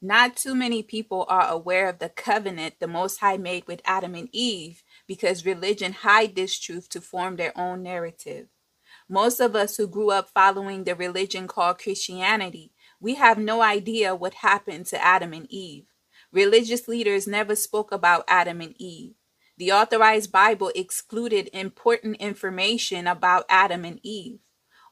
Not too many people are aware of the covenant the Most High made with Adam and Eve, because religion hid this truth to form their own narrative. Most of us who grew up following the religion called Christianity, we have no idea what happened to Adam and Eve. Religious leaders never spoke about Adam and Eve. The Authorized Bible excluded important information about Adam and Eve.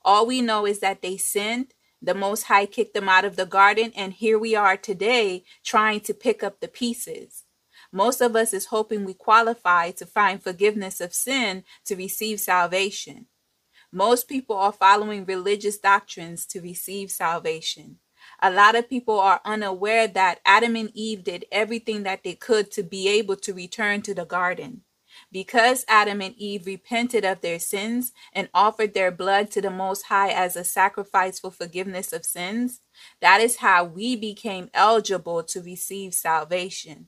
All we know is that they sinned, the Most High kicked them out of the garden, and here we are today trying to pick up the pieces. Most of us is hoping we qualify to find forgiveness of sin to receive salvation. Most people are following religious doctrines to receive salvation. A lot of people are unaware that Adam and Eve did everything that they could to be able to return to the garden. Because Adam and Eve repented of their sins and offered their blood to the Most High as a sacrifice for forgiveness of sins, that is how we became eligible to receive salvation.